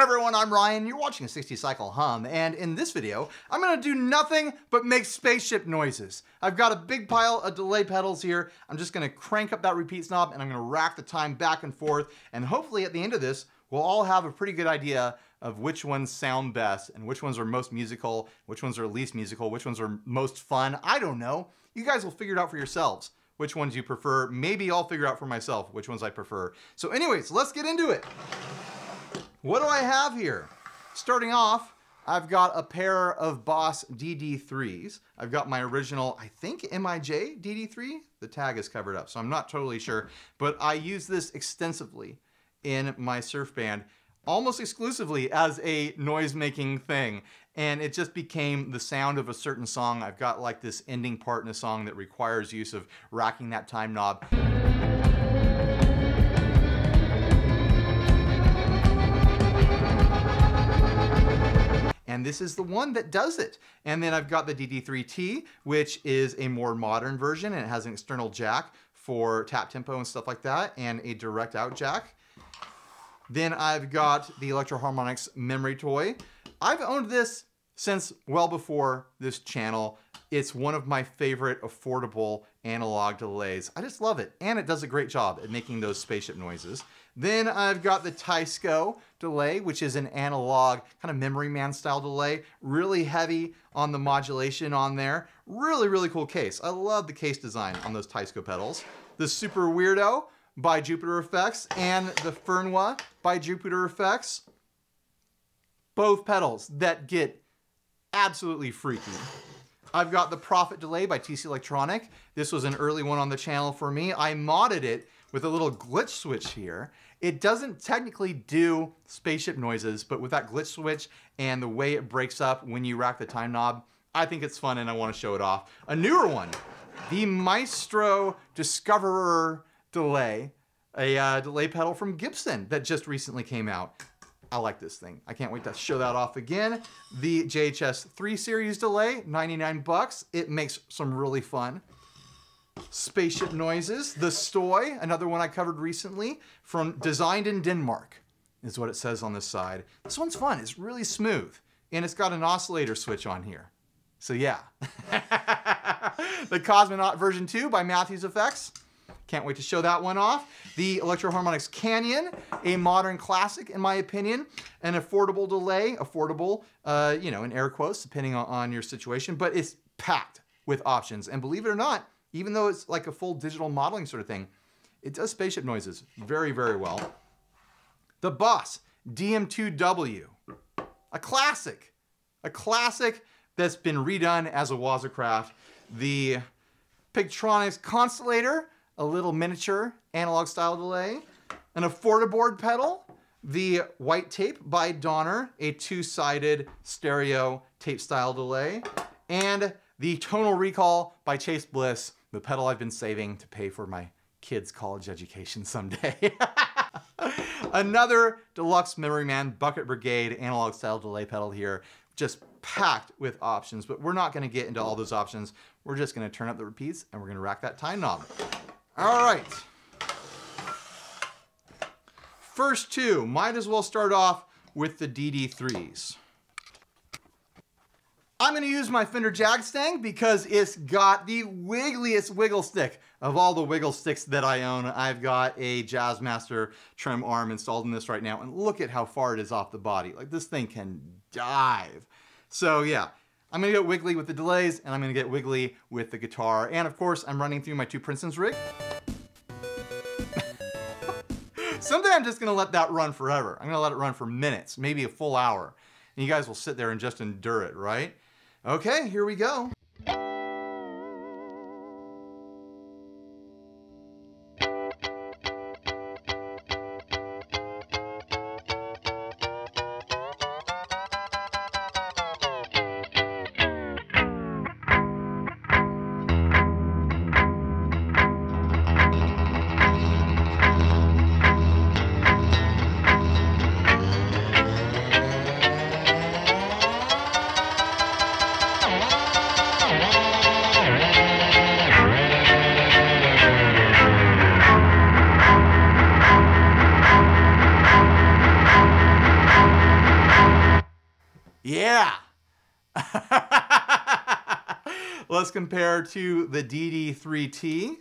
Hi everyone, I'm Ryan, you're watching 60 Cycle Hum, and in this video, I'm gonna do nothing but make spaceship noises. I've got a big pile of delay pedals here. I'm just gonna crank up that repeat knob and I'm gonna rack the time back and forth, and hopefully at the end of this, we'll all have a pretty good idea of which ones sound best and which ones are most musical, which ones are least musical, which ones are most fun. I don't know. You guys will figure it out for yourselves which ones you prefer. Maybe I'll figure out for myself which ones I prefer. So anyways, let's get into it. What do I have here? Starting off, I've got a pair of Boss DD3s. I've got my original, I think, MIJ DD3. The tag is covered up, so I'm not totally sure, but I use this extensively in my surf band, almost exclusively as a noise-making thing. And it just became the sound of a certain song. I've got like this ending part in a song that requires use of racking that time knob. And this is the one that does it. And then I've got the DD3T, which is a more modern version, and it has an external jack for tap tempo and stuff like that, and a direct out jack. Then I've got the Electro Harmonix Memory Toy. I've owned this since well before this channel. It's one of my favorite affordable analog delays. I just love it, and it does a great job at making those spaceship noises. Then I've got the Teisco delay, which is an analog kind of Memory Man style delay, really heavy on the modulation on there. Really, really cool case. I love the case design on those Teisco pedals. The Super Weirdo by Jupiter Effects and the Fernweh by Jupiter Effects. Both pedals that get absolutely freaky. I've got the Prophet delay by TC Electronic. This was an early one on the channel for me. I modded it with a little glitch switch here. It doesn't technically do spaceship noises, but with that glitch switch and the way it breaks up when you rack the time knob, I think it's fun and I want to show it off. A newer one, the Maestro Discoverer delay, a delay pedal from Gibson that just recently came out. I like this thing. I can't wait to show that off again. The JHS 3 series delay, 99 bucks. It makes some really fun spaceship noises. The Stoy, another one I covered recently, from designed in Denmark, is what it says on this side. This one's fun, it's really smooth, and it's got an oscillator switch on here. So yeah. The Cosmonaut V2 by Matthews Effects. Can't wait to show that one off. The Electro Harmonix Canyon, a modern classic in my opinion, an affordable delay, affordable, you know, in air quotes, depending on your situation, but it's packed with options. And believe it or not, even though it's like a full digital modeling sort of thing, it does spaceship noises very, very well. The Boss DM2W, a classic that's been redone as a Waza Craft. The Pigtronix Constellator, a little miniature analog style delay, an affordaboard pedal, the White Tape by Donner, a two-sided stereo tape style delay, and the Tonal Recall by Chase Bliss, the pedal I've been saving to pay for my kids' college education someday. Another Deluxe Memory Man Bucket Brigade analog style delay pedal here, just packed with options, but we're not gonna get into all those options. We're just gonna turn up the repeats and we're gonna rack that time knob. All right. First two, might as well start off with the DD3s. I'm gonna use my Fender Jagstang because it's got the wiggliest wiggle stick of all the wiggle sticks that I own. I've got a Jazzmaster trim arm installed in this right now, and look at how far it is off the body. Like, this thing can dive. So yeah, I'm gonna get wiggly with the delays, and I'm gonna get wiggly with the guitar. And of course, I'm running through my two Princeton's rig. Someday I'm just gonna let that run forever. I'm gonna let it run for minutes, maybe a full hour. And you guys will sit there and just endure it, right? Okay, here we go. Yeah. Let's compare to the DD3T.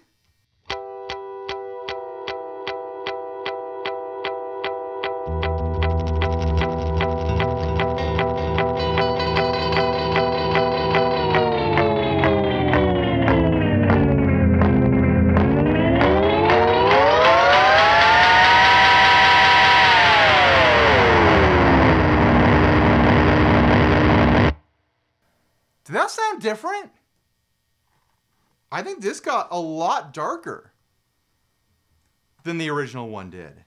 Different? I think this got a lot darker than the original one did.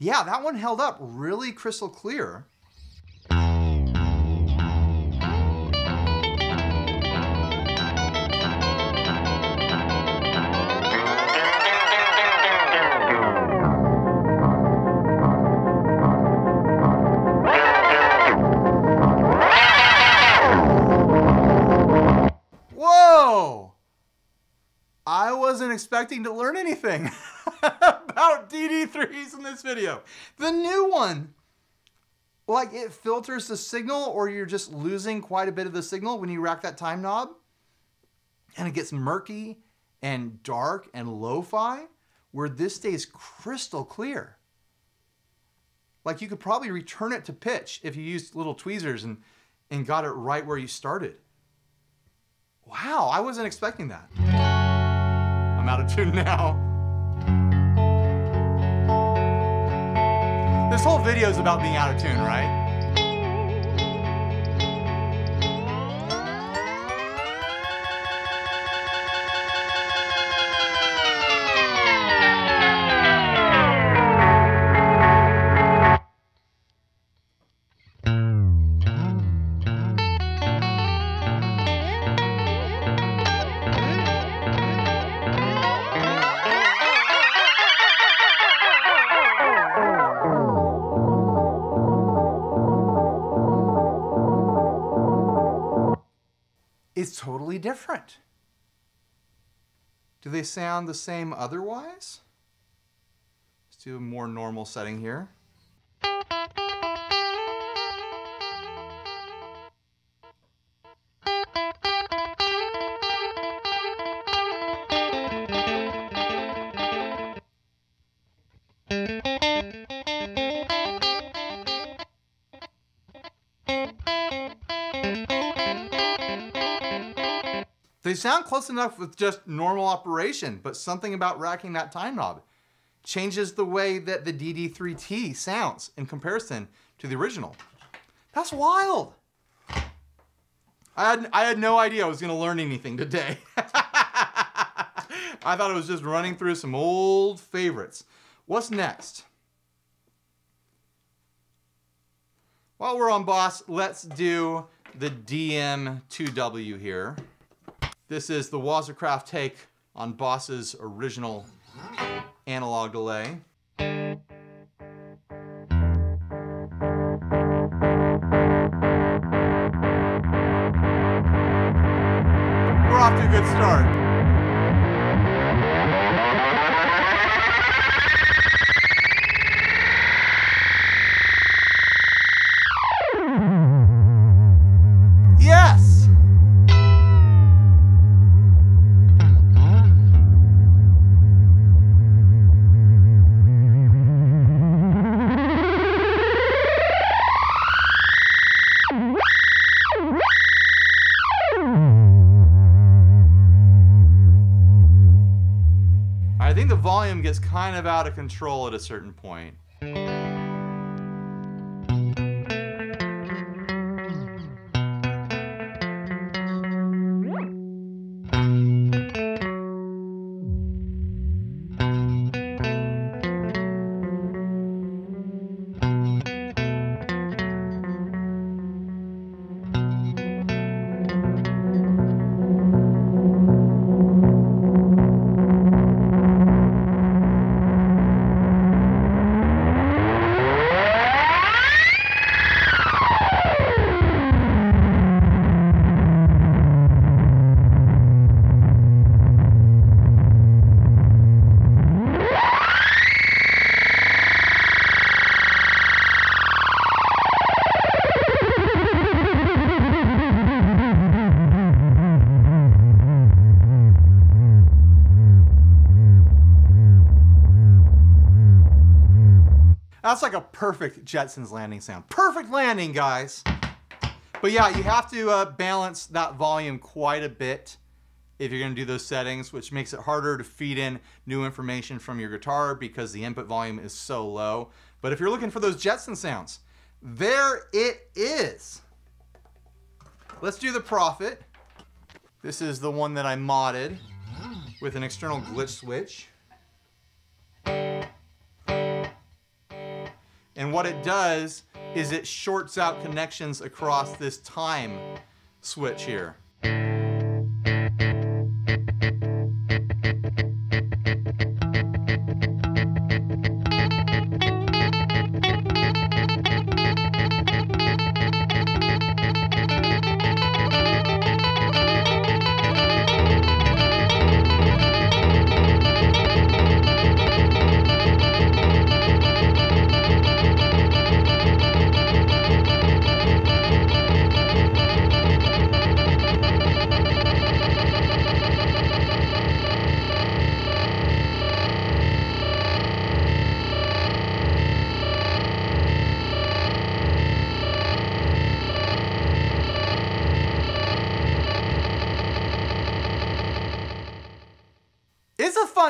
Yeah, that one held up really crystal clear. Whoa! I wasn't expecting to learn anything. About DD3s in this video. The new one, like it filters the signal, or you're just losing quite a bit of the signal when you rack that time knob, and it gets murky and dark and lo-fi, where this stays crystal clear. Like you could probably return it to pitch if you used little tweezers and got it right where you started. Wow, I wasn't expecting that. I'm out of tune now. This whole video is about being out of tune, right? It's totally different. Do they sound the same otherwise? Let's do a more normal setting here. They sound close enough with just normal operation, but something about racking that time knob changes the way that the DD3T sounds in comparison to the original. That's wild. I had no idea I was gonna learn anything today. I thought it was just running through some old favorites. What's next? While we're on Boss, let's do the DM2W here. This is the Waza Craft take on Boss's original analog delay. We're off to a good start. Volume gets kind of out of control at a certain point. That's like a perfect Jetsons landing sound. Perfect landing, guys. But yeah, you have to balance that volume quite a bit if you're gonna do those settings, which makes it harder to feed in new information from your guitar because the input volume is so low. But if you're looking for those Jetson sounds, there it is. Let's do the Prophet. This is the one that I modded with an external glitch switch. And what it does is it shorts out connections across this time switch here.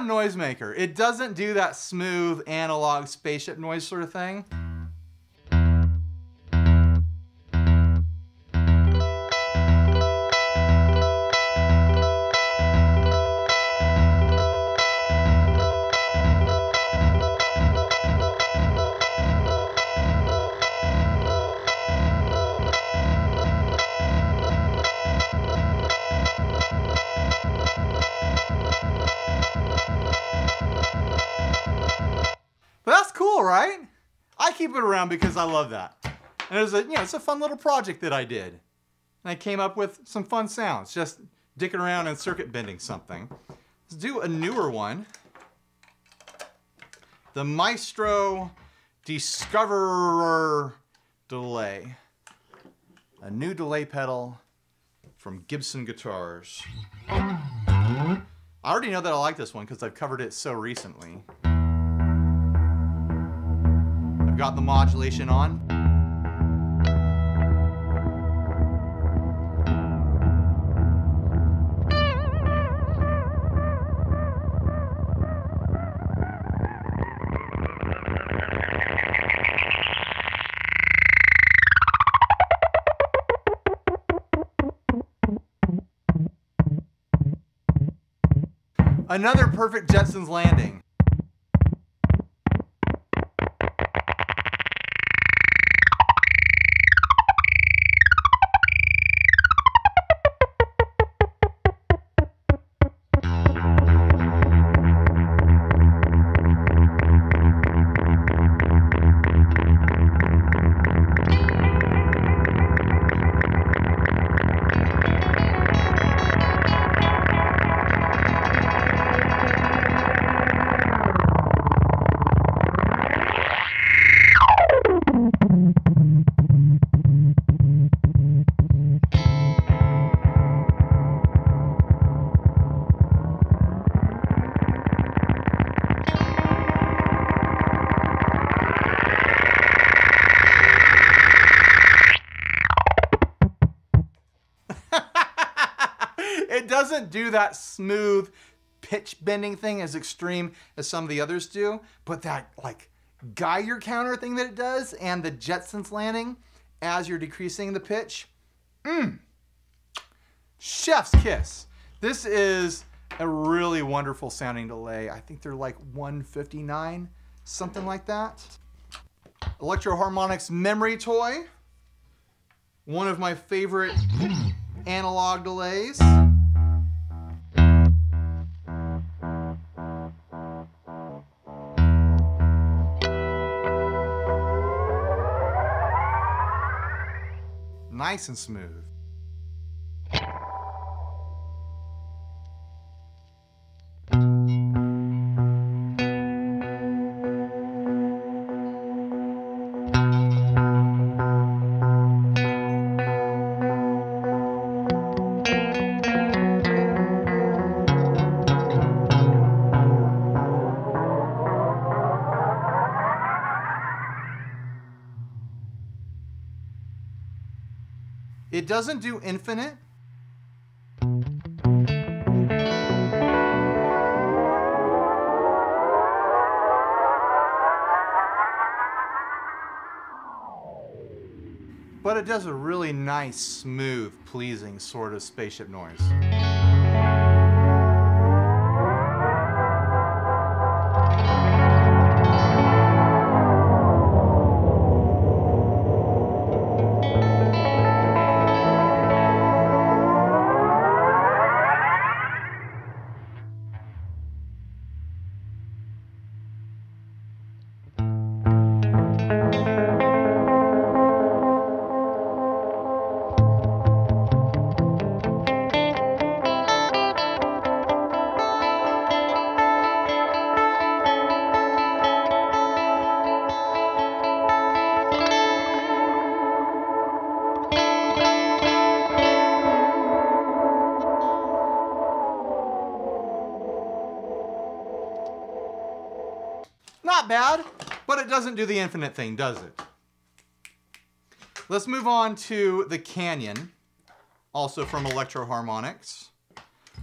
Noisemaker. It doesn't do that smooth analog spaceship noise sort of thing. Because I love that. And it was a, you know, it's a fun little project that I did. And I came up with some fun sounds, just dicking around and circuit bending something. Let's do a newer one. The Maestro Discoverer delay. A new delay pedal from Gibson guitars. I already know that I like this one because I've covered it so recently. Got the modulation on. Another perfect Jetsons landing. Doesn't do that smooth pitch bending thing as extreme as some of the others do, but that like Geiger counter thing that it does and the Jetsons landing as you're decreasing the pitch, chef's kiss. This is a really wonderful sounding delay. I think they're like 159, something like that. Electro Harmonix Memory Toy, one of my favorite analog delays. Nice and smooth. doesn't do infinite. But it does a really nice, smooth, pleasing sort of spaceship noise. Bad, but it doesn't do the infinite thing, does it? Let's move on to the Canyon, also from Electro Harmonix.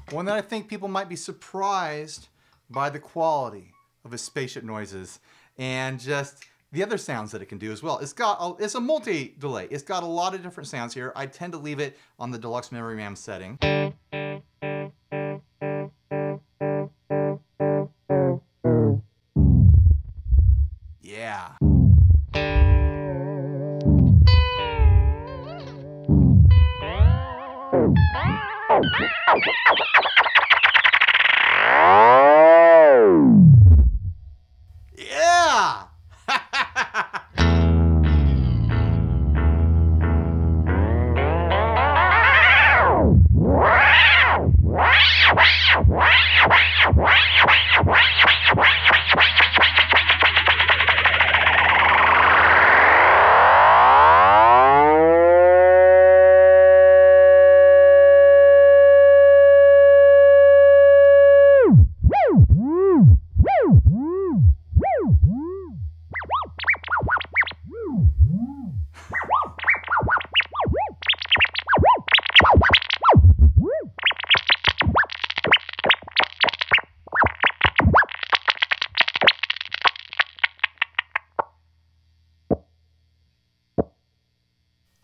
One that I think people might be surprised by the quality of his spaceship noises and just the other sounds that it can do as well. It's a multi-delay. It's got a lot of different sounds here. I tend to leave it on the Deluxe Memory Man setting.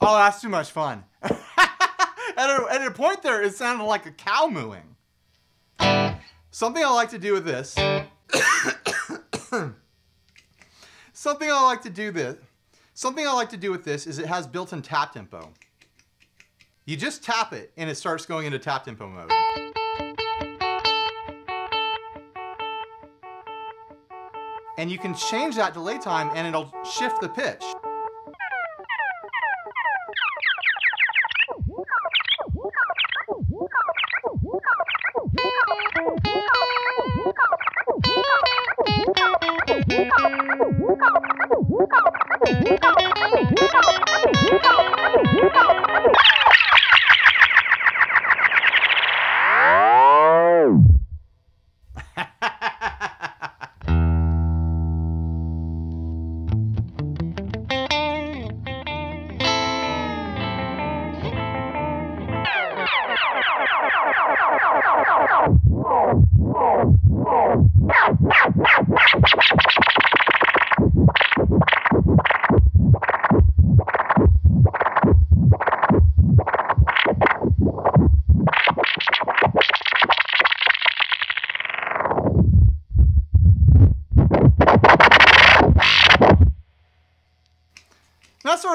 Oh, that's too much fun. At a point there, it sounded like a cow mooing. Something I like to do with this. Something I like to do with this is it has built-in tap tempo. You just tap it and it starts going into tap tempo mode. And you can change that delay time and it'll shift the pitch.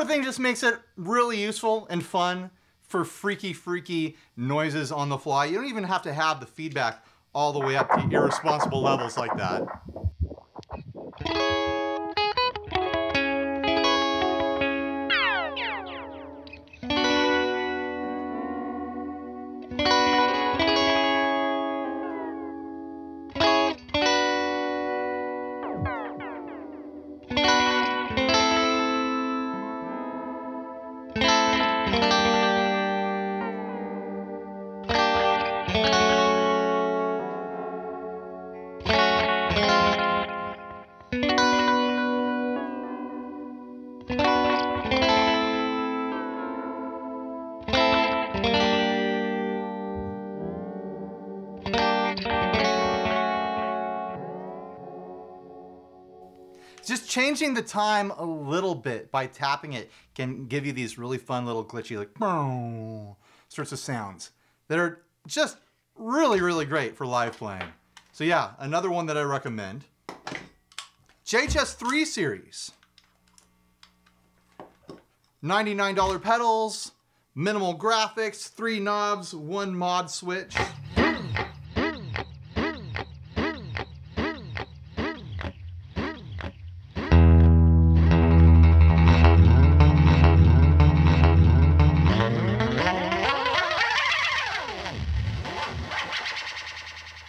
Thing just makes it really useful and fun for freaky noises on the fly. You don't even have to have the feedback all the way up to irresponsible levels like that. Just changing the time a little bit by tapping it can give you these really fun little glitchy, like, sorts of sounds that are just really, really great for live playing. So yeah, another one that I recommend. JHS 3 series. $99 pedals, minimal graphics, 3 knobs, 1 mod switch.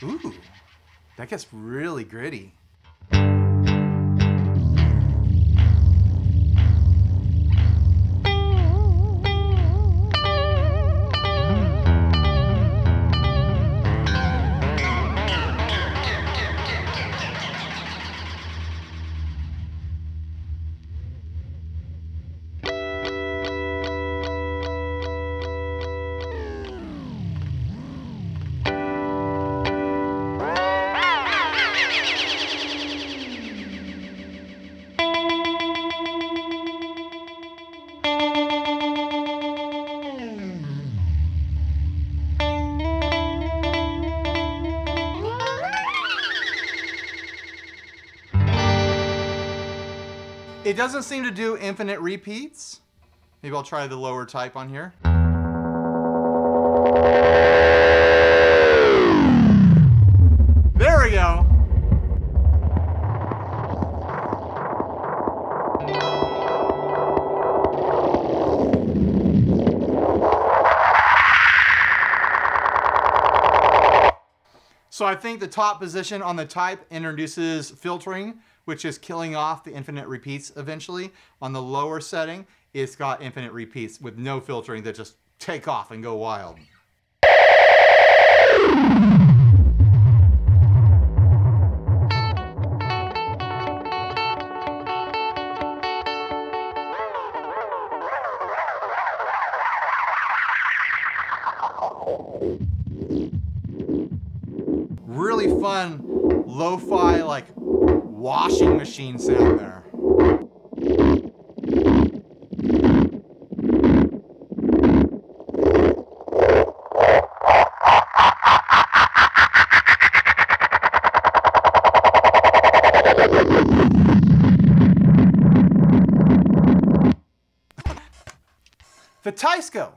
Ooh, that gets really gritty. It doesn't seem to do infinite repeats. Maybe I'll try the lower type on here. There we go. So I think the top position on the type introduces filtering, which is killing off the infinite repeats eventually. On the lower setting, it's got infinite repeats with no filtering that just take off and go wild. Really fun, lo-fi, like, washing machine sound there. The Teisco.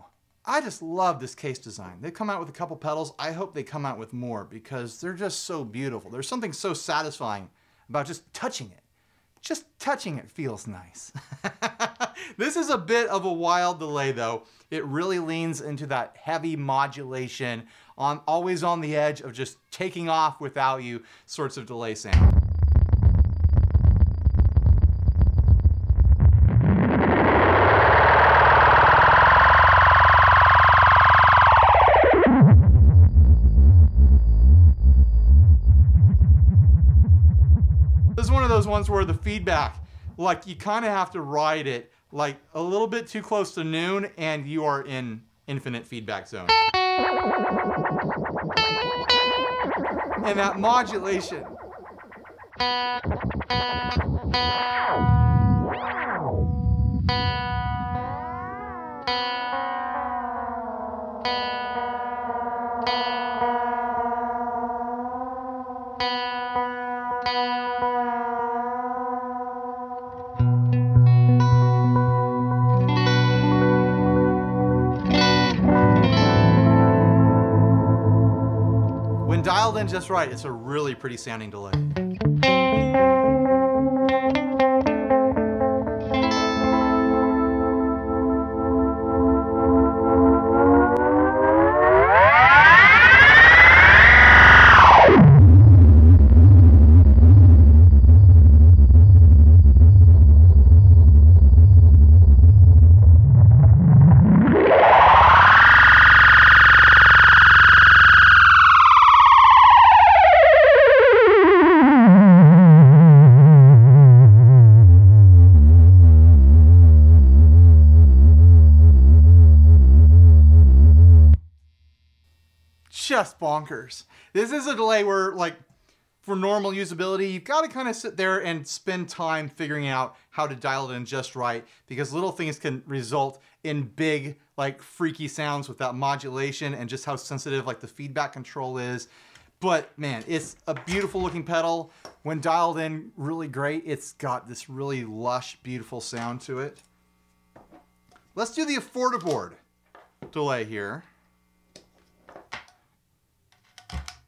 I just love this case design. They've come out with a couple pedals. I hope they come out with more because they're just so beautiful. There's something so satisfying about just touching it. Just touching it feels nice. This is a bit of a wild delay though. It really leans into that heavy modulation, always on the edge of just taking off without you sorts of delay sound. Ones where the feedback, like, you kind of have to ride it, like, a little bit too close to noon and you are in infinite feedback zone. And that modulation. Dialed in just right, it's a really pretty sounding delay. Just bonkers. This is a delay where, like, for normal usability, you've got to kind of sit there and spend time figuring out how to dial it in just right, because little things can result in big, like, freaky sounds without modulation and just how sensitive, like, the feedback control is. But man, it's a beautiful looking pedal. When dialed in really great, it's got this really lush, beautiful sound to it. Let's do the Affordaboard delay here.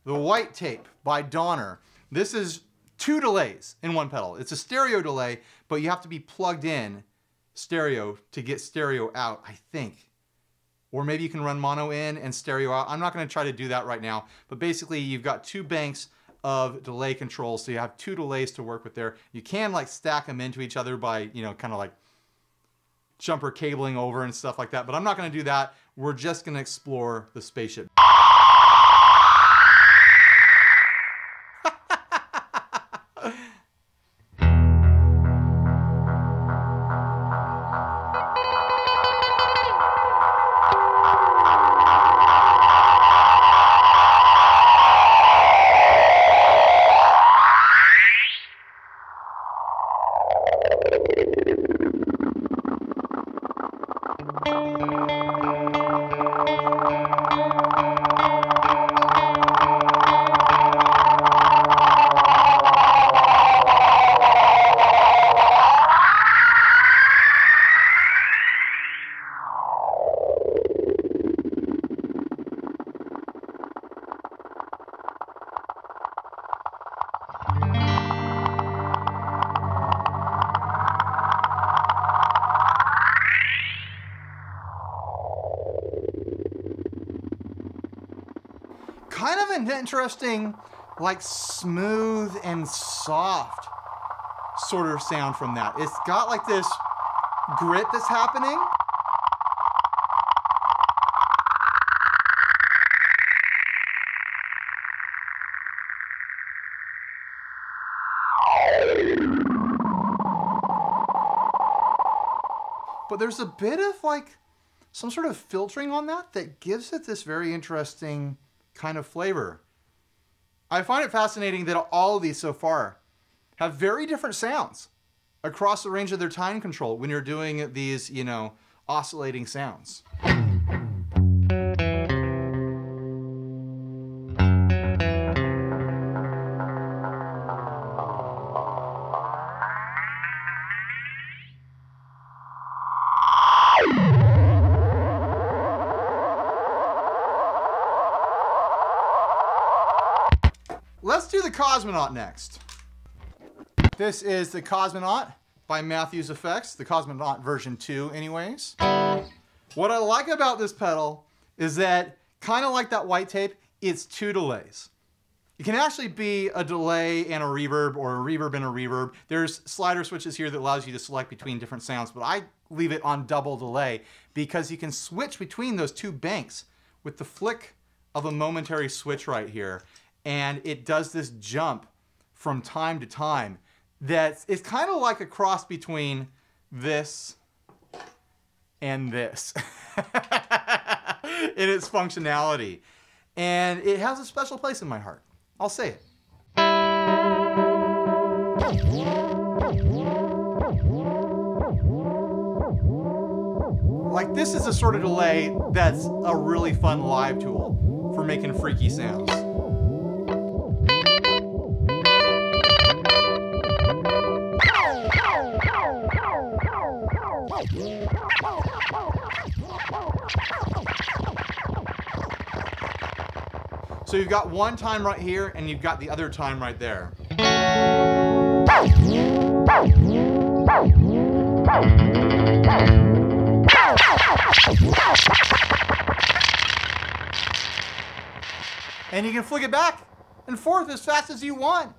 The White Tape by Donner. This is two delays in one pedal. It's a stereo delay, but you have to be plugged in stereo to get stereo out, I think. Or maybe you can run mono in and stereo out. I'm not gonna try to do that right now, but basically you've got two banks of delay controls, so you have two delays to work with there. You can, like, stack them into each other by, you know, kind of like jumper cabling over and stuff like that, but I'm not gonna do that. We're just gonna explore the spaceship. Kind of an interesting, like, smooth and soft sort of sound from that. It's got like this grit that's happening. But there's a bit of, like, some sort of filtering on that that gives it this very interesting kind of flavor. I find it fascinating that all of these so far have very different sounds across the range of their time control when you're doing these, you know, oscillating sounds. Cosmonaut next. This is the Cosmonaut by Matthews Effects, the Cosmonaut version 2 anyways. What I like about this pedal is that, kind of like that White Tape, it's two delays. It can actually be a delay and a reverb, or a reverb and a reverb. There's slider switches here that allows you to select between different sounds, but I leave it on double delay because you can switch between those two banks with the flick of a momentary switch right here. And it does this jump from time to time that's, it's kind of like a cross between this and this in its functionality. And it has a special place in my heart. I'll say it. Like, this is a sort of delay that's a really fun live tool for making freaky sounds. So you've got one time right here, and you've got the other time right there. And you can flick it back and forth as fast as you want.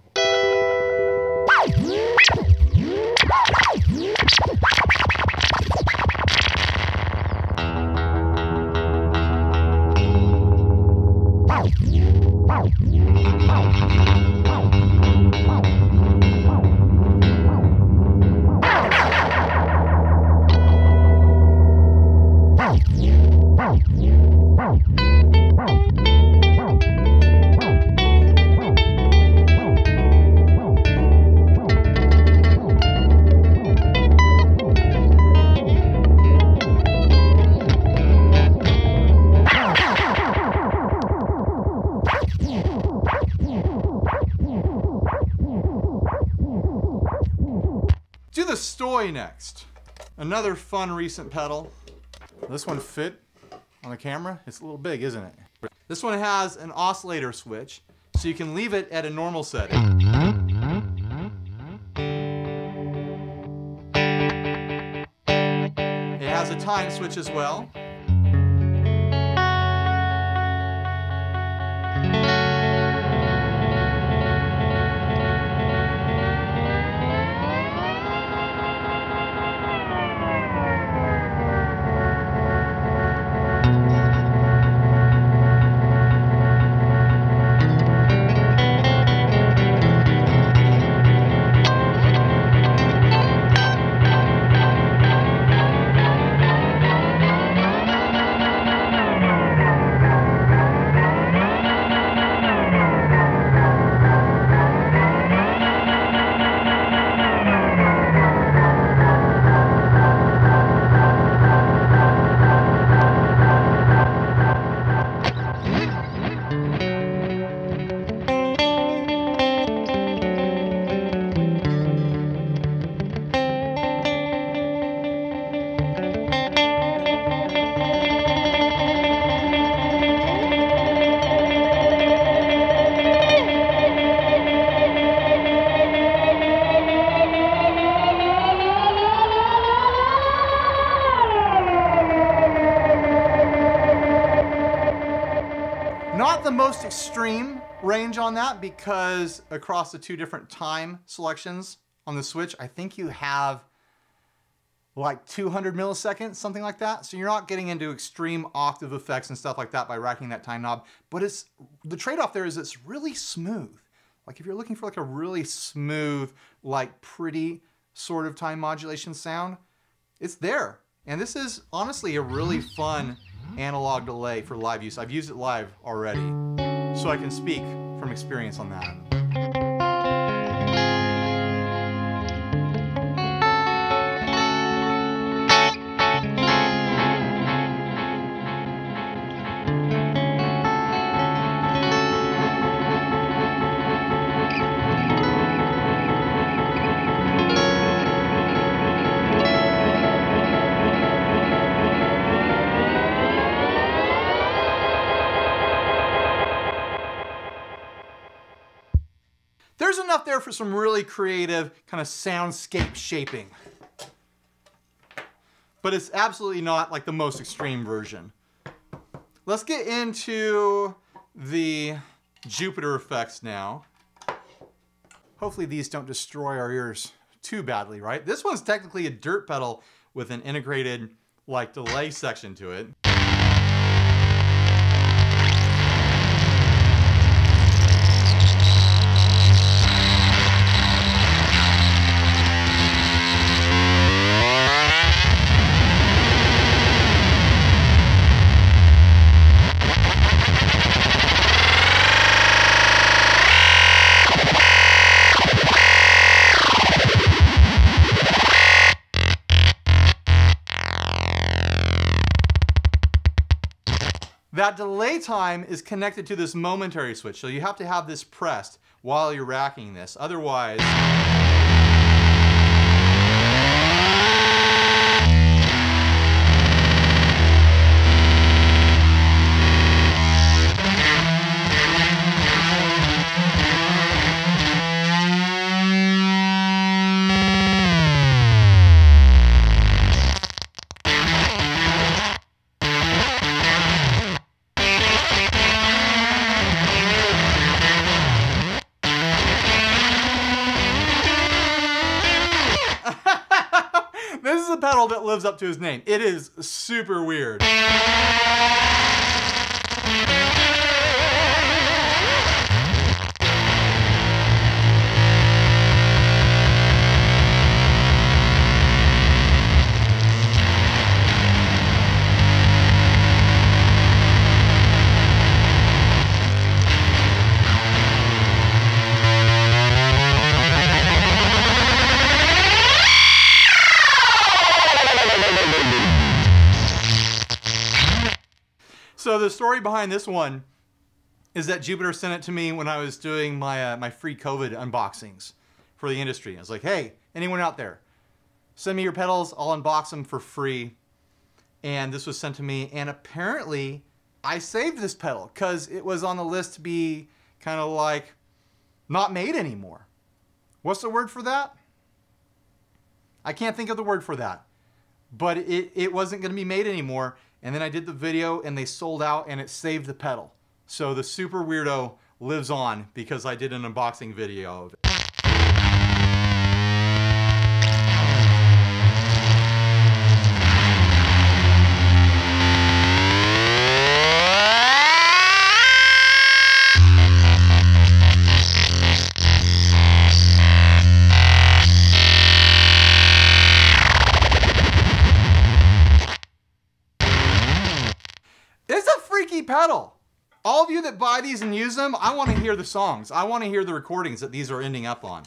Stoy next. Another fun recent pedal. This one fit on the camera. It's a little big, isn't it? This one has an oscillator switch, so you can leave it at a normal setting. It has a time switch as well. Not the most extreme range on that, because across the two different time selections on the switch, I think you have like 200 milliseconds, something like that. So you're not getting into extreme octave effects and stuff like that by racking that time knob. But it's, the trade-off there is it's really smooth. Like if you're looking for like a really smooth, like pretty sort of time modulation sound, it's there. And this is honestly a really fun analog delay for live use. I've used it live already, so I can speak from experience on that. There for some really creative kind of soundscape shaping. But it's absolutely not like the most extreme version. Let's get into the Jupiter effects now. Hopefully these don't destroy our ears too badly, right? This one's technically a dirt pedal with an integrated like delay section to it. That delay time is connected to this momentary switch, so you have to have this pressed while you're racking this. Otherwise, that lives up to his name. It is super weird. So the story behind this one is that Jupiter sent it to me when I was doing my my free COVID unboxings for the industry. I was like, hey, anyone out there Send me your pedals, I'll unbox them for free. And this was sent to me, and apparently I saved this pedal because it was on the list to be kind of like not made anymore. What's the word for that? I can't think of the word for that, but it wasn't going to be made anymore. And then I did the video and they sold out and it saved the pedal. So the super weirdo lives on because I did an unboxing video of it. Pedal. All of you that buy these and use them, I want to hear the songs. I want to hear the recordings that these are ending up on.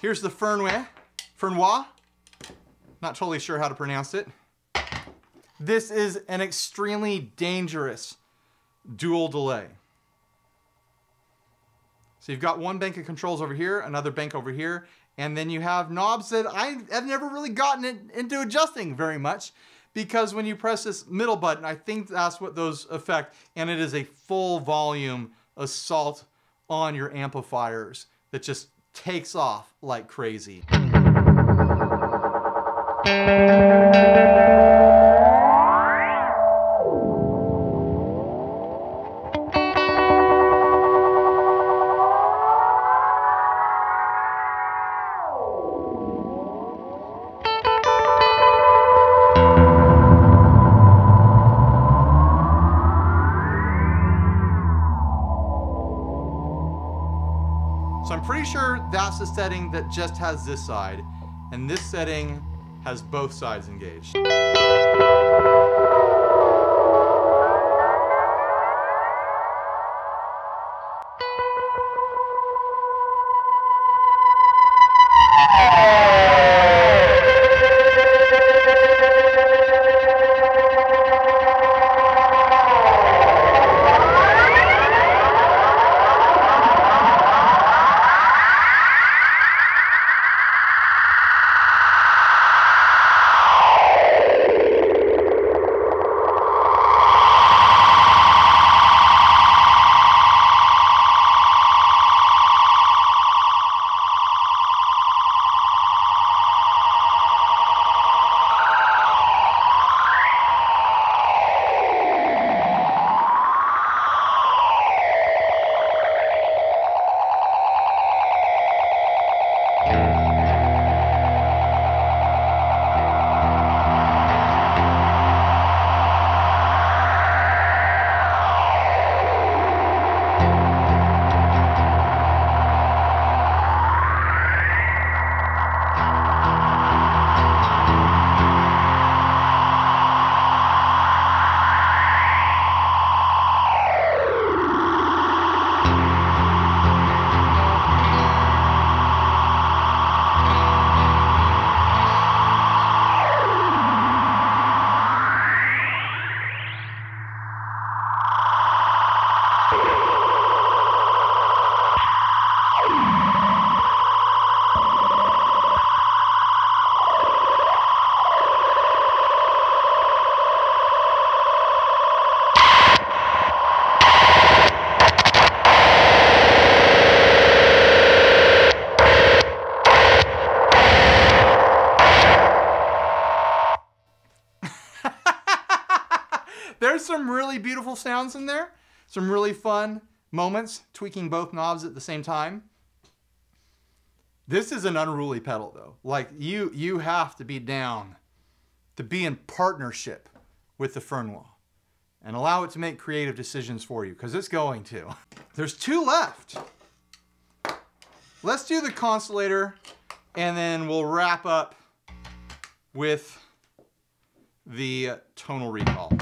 Here's the Fernweh. Not totally sure how to pronounce it. This is an extremely dangerous dual delay. So you've got one bank of controls over here, another bank over here, and then you have knobs that I have never really gotten into adjusting very much. Because when you press this middle button, I think that's what those affect, and it is a full volume assault on your amplifiers that just takes off like crazy. That's the setting that just has this side, and this setting has both sides engaged. Some really beautiful sounds in there, some really fun moments, tweaking both knobs at the same time. This is an unruly pedal though. Like you have to be down to be in partnership with the Fernweh and allow it to make creative decisions for you, because it's going to. There's two left. Let's do the Constellator and then we'll wrap up with the Tonal Recall.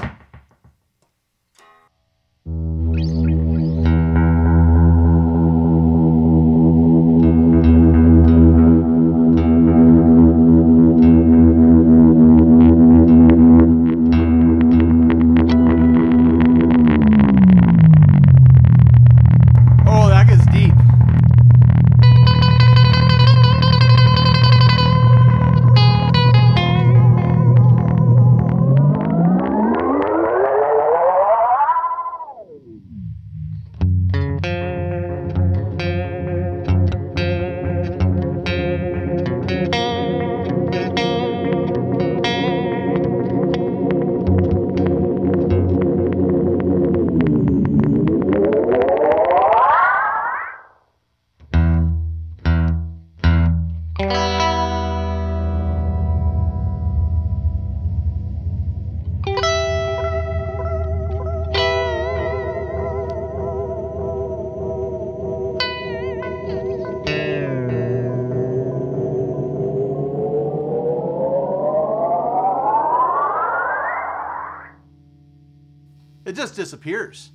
just disappears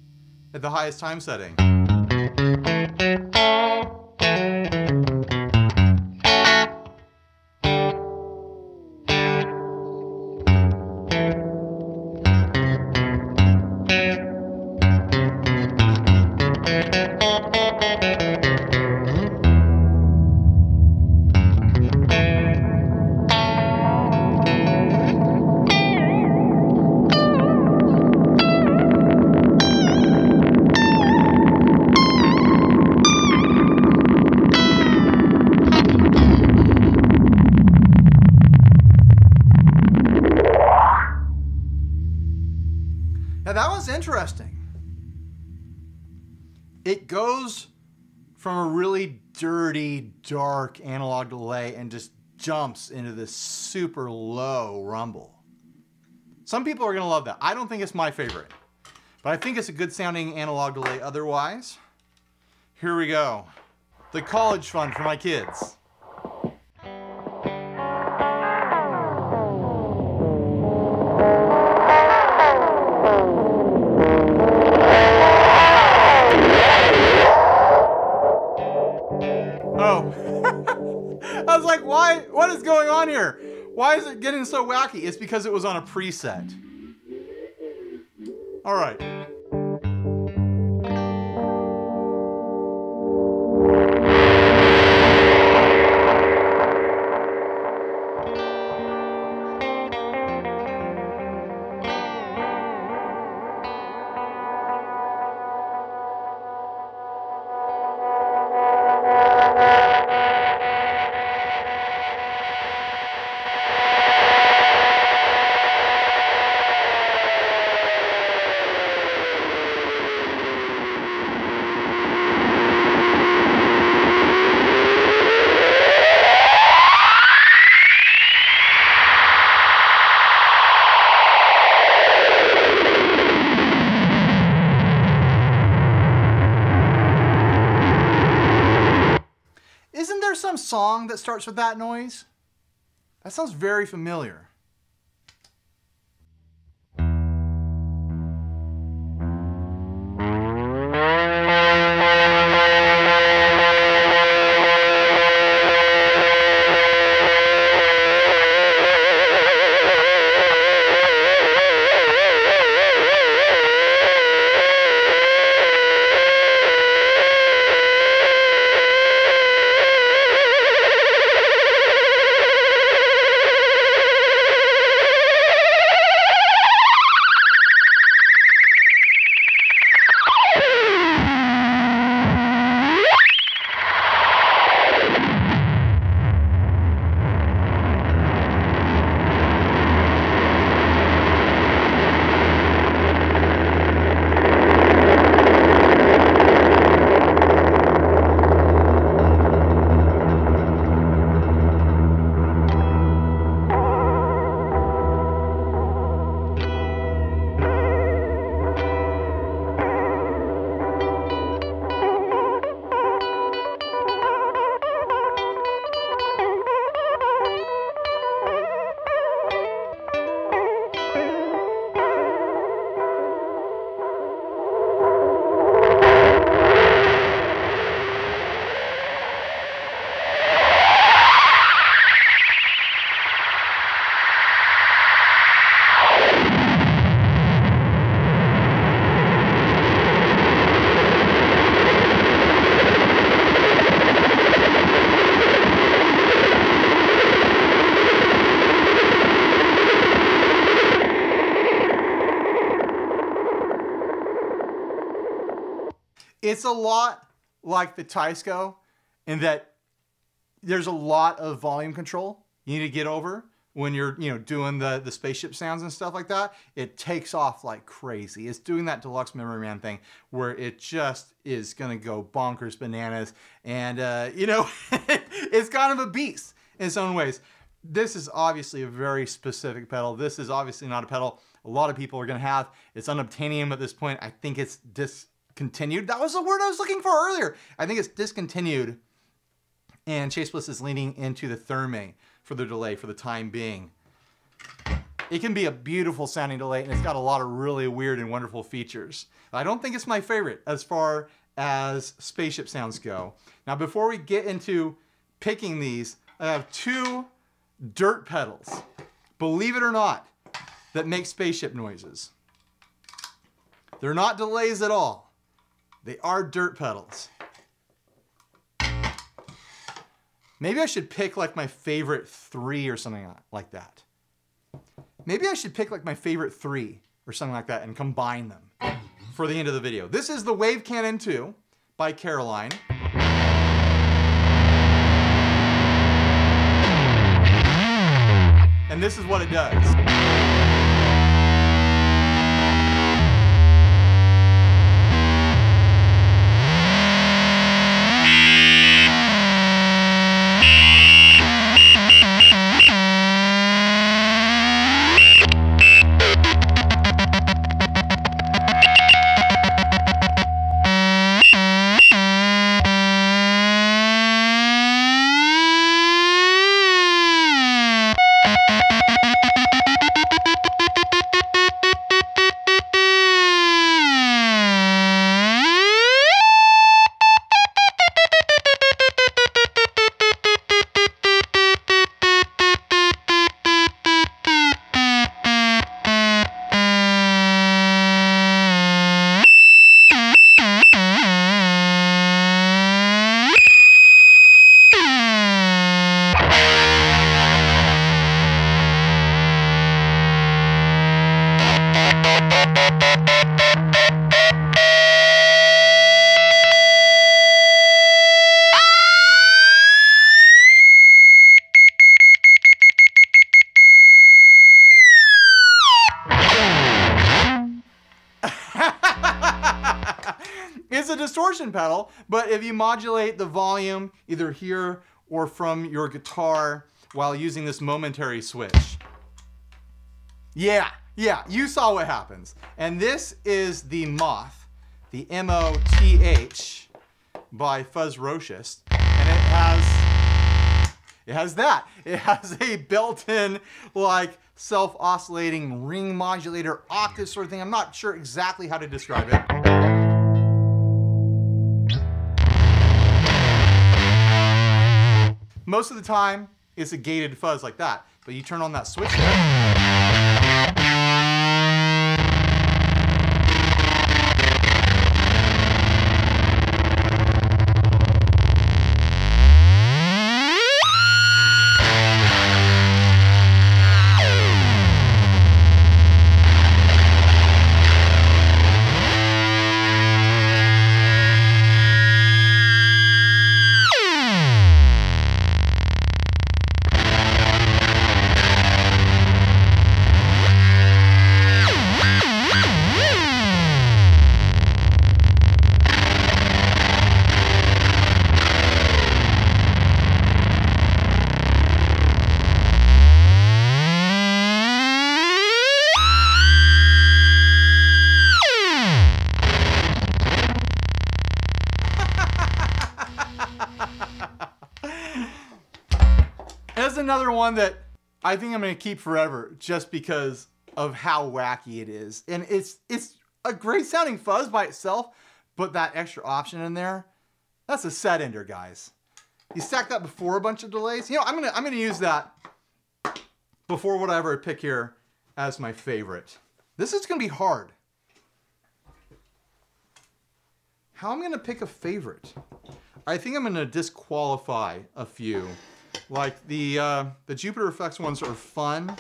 at the highest time setting. Interesting. It goes from a really dirty, dark analog delay and just jumps into this super low rumble. Some people are going to love that. I don't think it's my favorite, but I think it's a good sounding analog delay otherwise. Here we go. The college fund for my kids. What is going on here? Why is it getting so wacky? It's because it was on a preset. All right. Song that starts with that noise? That sounds very familiar. It's a lot like the Teisco in that there's a lot of volume control you need to get over when you're, you know, doing the spaceship sounds and stuff like that. It takes off like crazy. It's doing that Deluxe Memory Man thing where it just is going to go bonkers bananas. And, you know, it's kind of a beast in its own ways. This is obviously a very specific pedal. This is obviously not a pedal a lot of people are going to have. It's unobtainium at this point. I think it's discontinued. That was the word I was looking for earlier. I think it's discontinued, and Chase Bliss is leaning into the Therme for the delay for the time being. It can be a beautiful sounding delay, and it's got a lot of really weird and wonderful features. I don't think it's my favorite as far as spaceship sounds go. Now, before we get into picking these, I have two dirt pedals, believe it or not, that make spaceship noises. They're not delays at all. They are dirt pedals. Maybe I should pick like my favorite three or something like that. Maybe I should pick like my favorite three or something like that and combine them for the end of the video. This is the Wave Cannon 2 by Caroline. And this is what it does. Distortion pedal, but if you modulate the volume either here or from your guitar while using this momentary switch. Yeah, you saw what happens. And this is the Moth, the M-O-T-H by Fuzzrocious, and it has that. It has a built-in like self-oscillating ring modulator octave sort of thing. I'm not sure exactly how to describe it. Most of the time, it's a gated fuzz like that, but you turn on that switch there. Another one that I think I'm going to keep forever just because of how wacky it is. And it's a great sounding fuzz by itself, but that extra option in there, that's a set ender, guys. You stack that before a bunch of delays. You know, I'm going to use that before whatever I pick here as my favorite. This is going to be hard. How I'm going to pick a favorite? I think I'm going to disqualify a few. Like the Jupiter Effects ones are fun,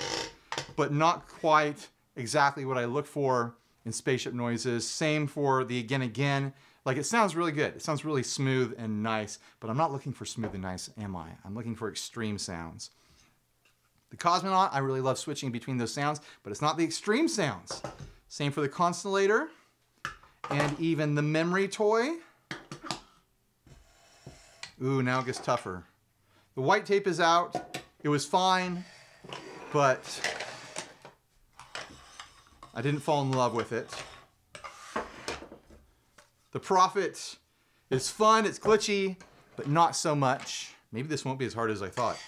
but not quite exactly what I look for in spaceship noises. Same for the Again. Like it sounds really good. It sounds really smooth and nice, but I'm not looking for smooth and nice, am I? I'm looking for extreme sounds. The Cosmonaut, I really love switching between those sounds, but it's not the extreme sounds. Same for the Constellator and even the Memory Toy. Ooh, now it gets tougher. The White Tape is out. It was fine, but I didn't fall in love with it. The Prophet is fun, it's glitchy, but not so much. Maybe this won't be as hard as I thought.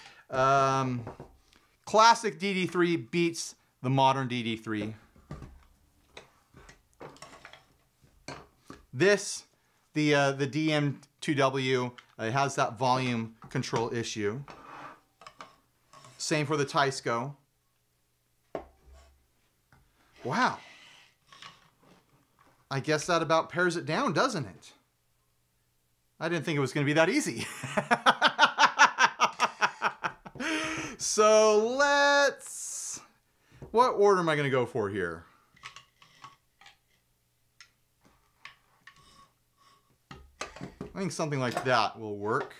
Classic DD3 beats the modern DD3. This, the DM2W, has that volume control issue. Same for the Teisco. Wow. I guess that about pairs it down, doesn't it? I didn't think it was going to be that easy. So let's... What order am I going to go for here? I think something like that will work.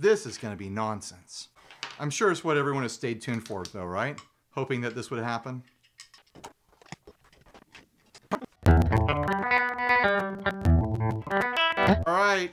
This is going to be nonsense. I'm sure it's what everyone has stayed tuned for, though, right? Hoping that this would happen. All right.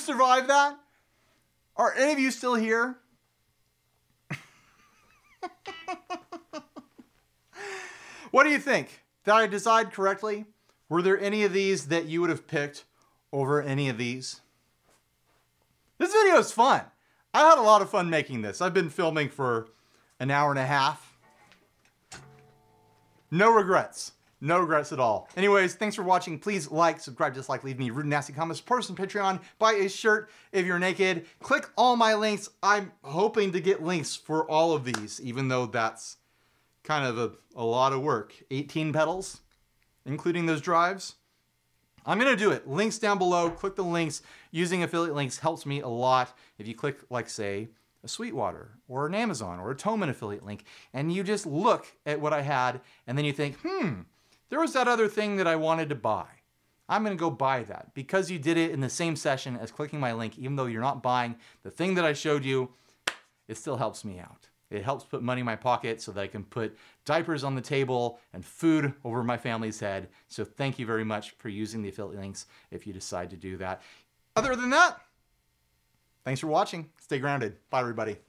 survived that? Are any of you still here? What do you think? Did I decide correctly? Were there any of these that you would have picked over any of these? This video is fun. I had a lot of fun making this. I've been filming for an hour and a half. No regrets. No regrets at all. Anyways, thanks for watching. Please like, subscribe, dislike, leave me rude and nasty comments, support us on Patreon, buy a shirt if you're naked, click all my links. I'm hoping to get links for all of these, even though that's kind of a lot of work. 18 pedals, including those drives. I'm gonna do it. Links down below, click the links. Using affiliate links helps me a lot. If you click, like say, a Sweetwater or an Amazon or a Toman affiliate link, and you just look at what I had, and then you think, there was that other thing that I wanted to buy. I'm gonna go buy that. Because you did it in the same session as clicking my link, even though you're not buying the thing that I showed you, it still helps me out. It helps put money in my pocket so that I can put diapers on the table and food over my family's head. So thank you very much for using the affiliate links if you decide to do that. Other than that, thanks for watching. Stay grounded. Bye, everybody.